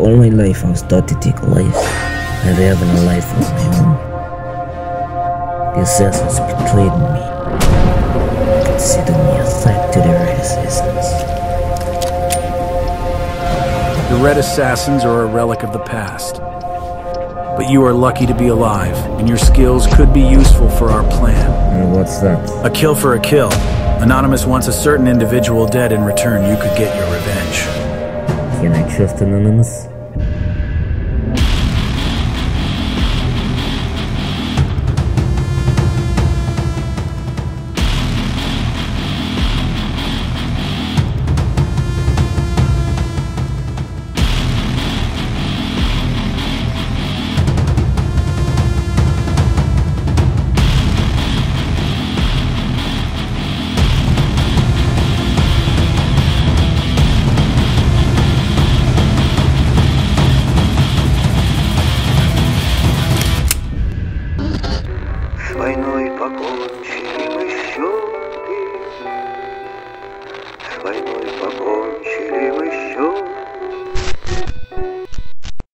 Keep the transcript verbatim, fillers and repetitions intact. All my life I was taught to take life, never having a life of my own. The assassins betrayed me. Consider me a threat to the Red Assassins. The Red Assassins are a relic of the past. But you are lucky to be alive, and your skills could be useful for our plan. And what's that? A kill for a kill. Anonymous wants a certain individual dead. In return, you could get your revenge. Can I trust Anonymous? Войной покончили счеты, с войной покончили счеты.